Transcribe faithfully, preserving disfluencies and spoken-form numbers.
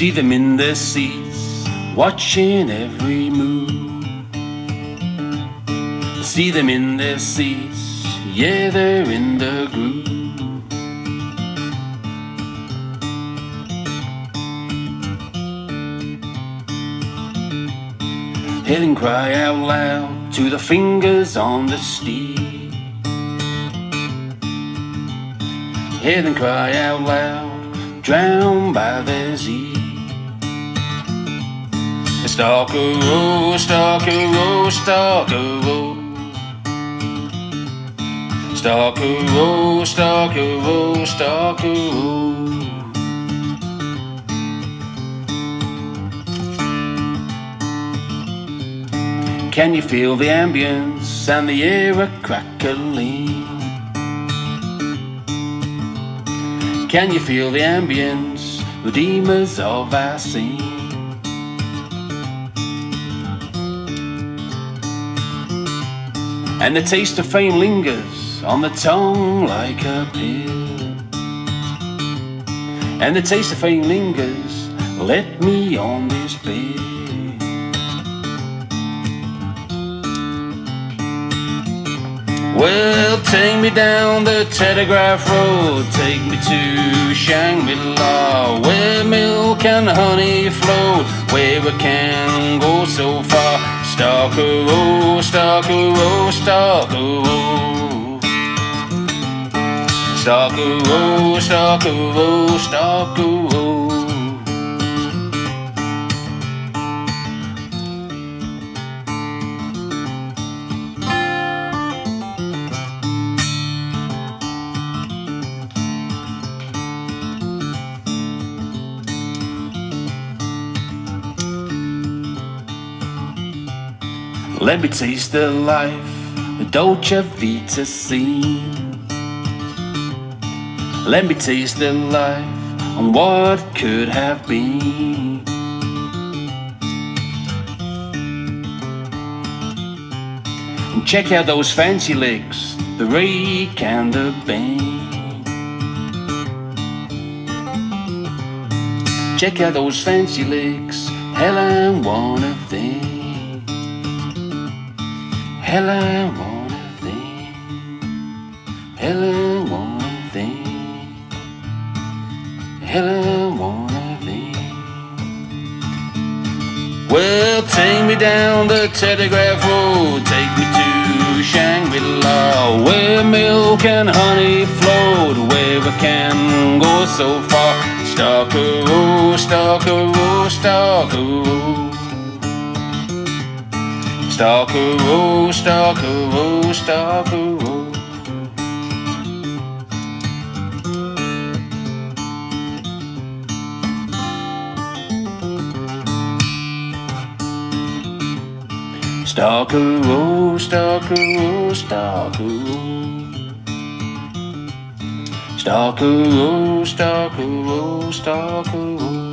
see them in their seats, watching every move. I see them in their seats, yeah, they're in the groove. Hear them cry out loud to the fingers on the steel. Hear them cry out loud, drowned by their zeal. Stalker row, stalker row, stalker row. Stalker row, stalker row, stalker row. Can you feel the ambience and the air a-crackling? Can you feel the ambience, redeemers of our sin? And the taste of fame lingers on the tongue like a pill. And the taste of fame lingers, let me on this bill. Well, take me down the Telegraph Road, take me to Shangri-La, where milk and honey flowed, where we can go so far. Stalker row, stalker row, stalker row. Stalker row, stalker row, stalker row. Let me taste the life, the Dolce Vita scene. Let me taste the life on what could have been. And check out those fancy legs, the rake and the bang. Check out those fancy legs, hell, I'm one of them. Hell, I want a thing. Hell, I want a thing. Hell, I want a thing. Well, take me down the Telegraph Road, take me to Shangri-La, where milk and honey flowed, where we can go so far. Stalker row, stalker row, stalker row. Stalker row, stalker row, stalker row. Stalker row, stalker row, stalker row. Stalker row, stalker row, stalker row.